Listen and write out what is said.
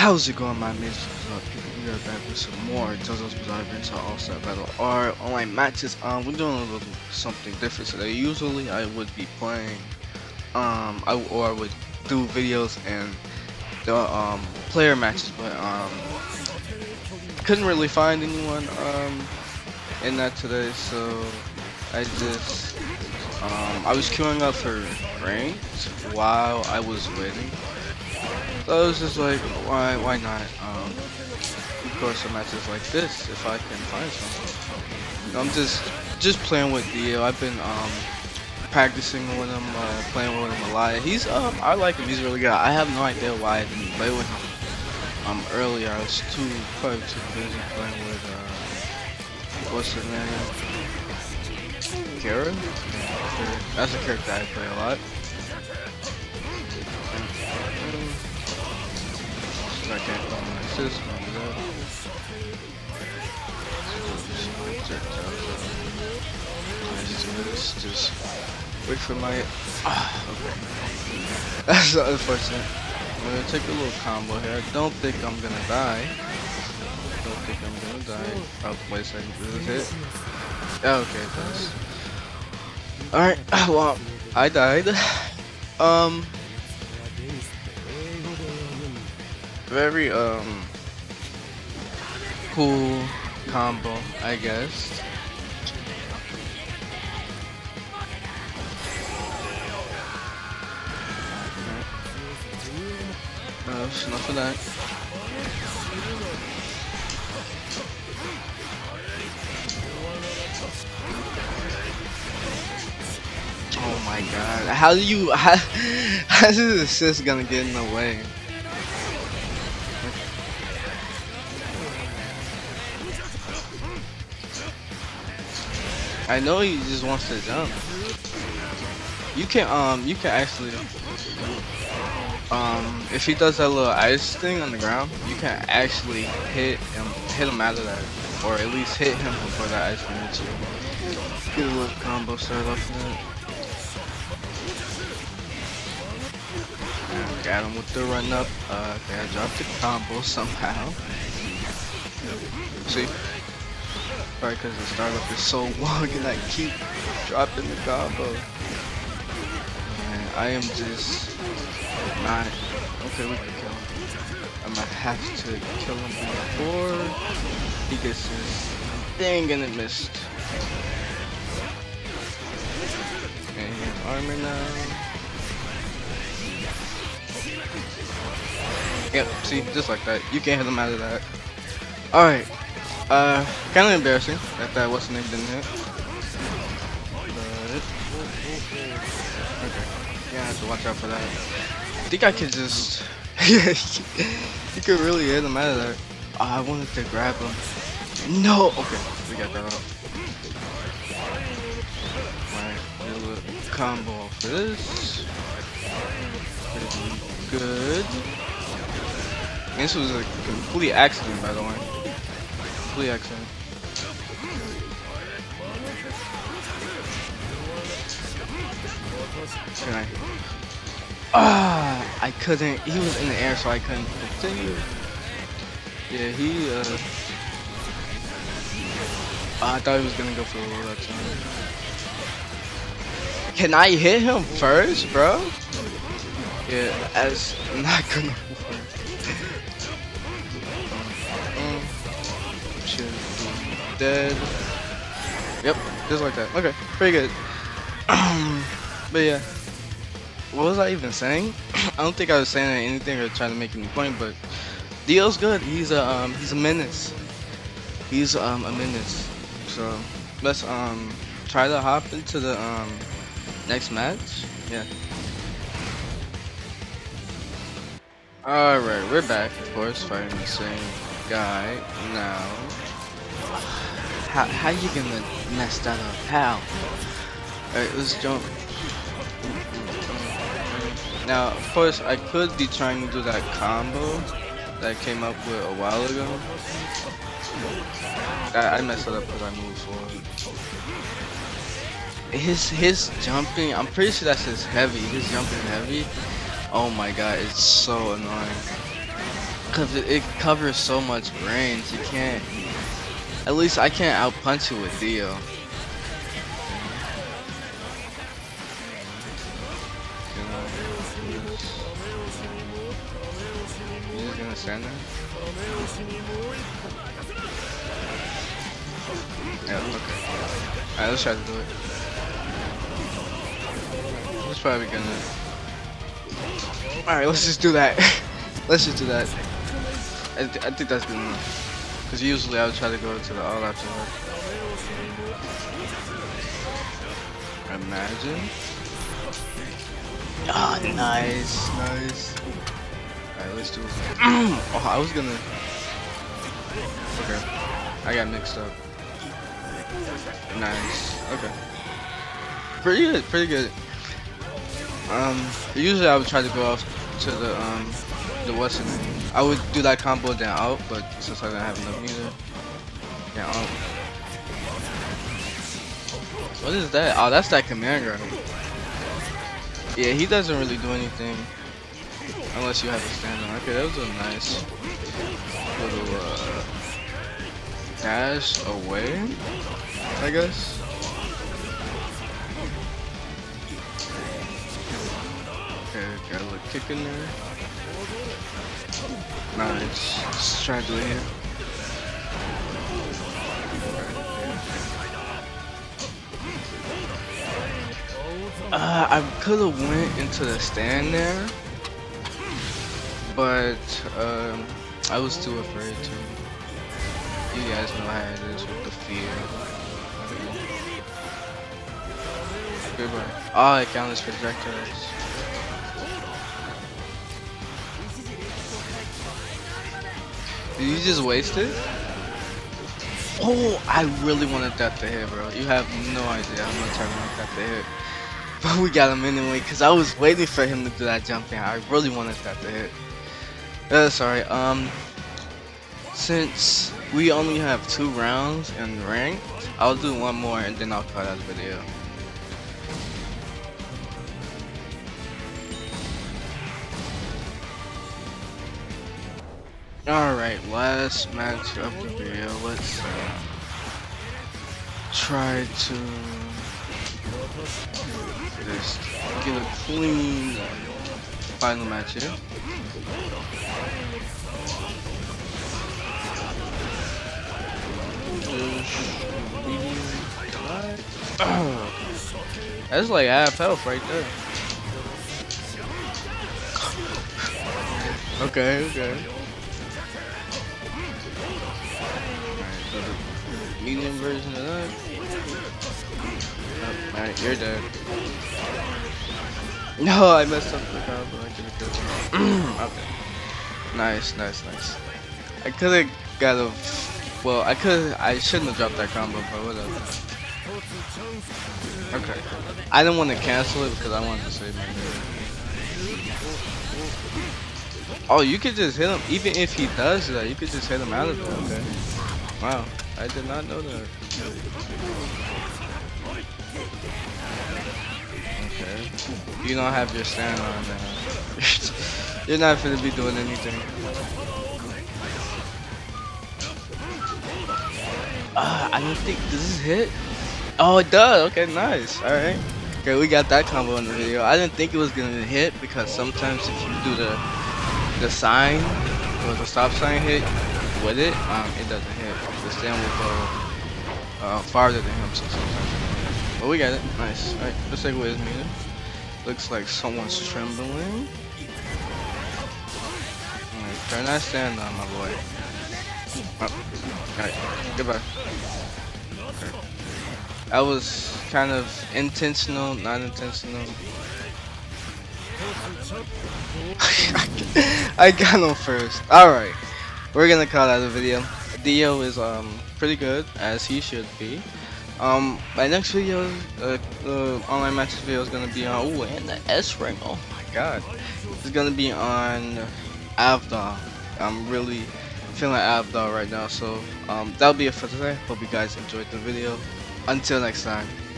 How's it going, my mates? What's up, people? We are back with some more JoJo's Bizarre Adventure All-Star Battle R online matches. We're doing a little something different today. Usually, I would be playing, I would do videos and the player matches, but couldn't really find anyone in that today, so I just I was queuing up for ranks while I was waiting. So I was just like, why not? Of course, some matches like this if I can find some. I'm just playing with Dio. I've been practicing with him, playing with him a lot. He's I like him. He's really good. I have no idea why I didn't play with him earlier. I was probably too busy playing with what's his name? Kara? That's a character I play a lot. I can't call my assist on that. Just wait for my. Okay. That's unfortunate. I'm gonna take a little combo here. I don't think I'm gonna die. Oh, wait a second. Is this it? Oh, okay, it does. Alright, well, I died. Very cool combo, I guess. No, it's enough of that. Oh my god! How do you? How is this assist gonna get in the way? I know he just wants to jump. You can actually, if he does that little ice thing on the ground, you can actually hit him out of that, or at least hit him before that ice moves you. Get a little combo start off that. Got him with the run up. Okay, I dropped the combo somehow. See. Right, because the startup is so long and I keep dropping the combo. Man, I am just not. Okay, we can kill him. I might have to kill him before he gets his thing and it missed. And he has armor now. Yep, see, just like that. You can't hit him out of that. Alright. Kind of embarrassing that what's the name didn't hit. But okay, yeah, I have to watch out for that. I think I could just, you could really hit him out of there. Oh, I wanted to grab him. No, okay, we got that out. Alright, do a little combo for this. Pretty good. This was a complete accident, by the way. Excellent. I couldn't. He was in the air, so I couldn't continue. Yeah, he. I thought he was gonna go for a roll that time. Can I hit him first, bro? Yeah, that's not gonna work. Dead. Yep, just like that. Okay, pretty good. But yeah, what was I even saying? I don't think I was saying anything or trying to make any point. But Dio's good. He's a menace. He's a menace. So let's try to hop into the next match. Yeah. All right, we're back. Of course, fighting the same guy now. How you gonna mess that up? How? Alright, let's jump. Now, of course, I could be trying to do that combo that I came up with a while ago. I messed it up because I moved forward. His jumping, I'm pretty sure that's his heavy. His jumping heavy. Oh my god, it's so annoying. Cause it covers so much range, you can't. At least I can't out-punch it with Dio. You just gonna stand there? Yeah, okay. Alright, let's try to do it. It's probably gonna. Alright, let's just do that. Let's just do that. I think that's good enough. Because usually I would try to go to the all-out zone. Imagine. Ah, oh, nice, nice. Alright, let's do it. Oh, I was gonna. Okay. I got mixed up. Nice. Okay. Pretty good, pretty good. Usually I would try to go off to the western. I would do that combo down out, but since I didn't have enough either. Yeah, what is that? Oh, that's that command guard. Yeah, he doesn't really do anything unless you have a stand-on. Okay, that was a nice little dash away, I guess. Okay, got a little kick in there. Nice. Let's try to do it here. I could have went into the stand there, but I was too afraid to. You guys know how it is with the fear. Goodbye. Oh, I found this projectiles. Did you just waste it? Oh, I really wanted that to hit, bro. You have no idea how much I wanted that to hit. But we got him anyway, because I was waiting for him to do that jump in. I really wanted that to hit. That's alright. Since we only have 2 rounds in ranked, I'll do 1 more and then I'll cut out the video. Alright, last match of the video. Let's try to just get a clean final match here. That's like half health right there. Okay, okay. Alright, so the medium version of that. Alright, you're dead. No, I messed up the combo. I could've killed him. Okay. Nice, nice, nice. I could've got a. Well, I shouldn't have dropped that combo, but whatever. Okay. I didn't want to cancel it because I wanted to save my game. Oh, you could just hit him. Even if he does that, you could just hit him out of there. Okay. Wow, I did not know that. Okay. You don't have your stand on now. You're not gonna be doing anything. I don't think this is hit. Oh, it does. Okay, nice. All right. Okay, we got that combo in the video. I didn't think it was gonna hit because sometimes if you do the sign or the stop sign hit with it, it doesn't hit. The stand will go farther than him, so sometimes. But we got it. Nice. Alright, let's take away his meter. Looks like someone's trembling. Alright, try not to stand on my boy. Oh. Alright, goodbye. Okay. That was kind of intentional, not intentional. I got him first. Alright, we're gonna call that a video. Dio is pretty good, as he should be. My next video, the online matches video is gonna be on, ooh, and the S rank, oh my god. It's gonna be on Avdol. I'm really feeling Avdol right now, so that'll be it for today. Hope you guys enjoyed the video. Until next time.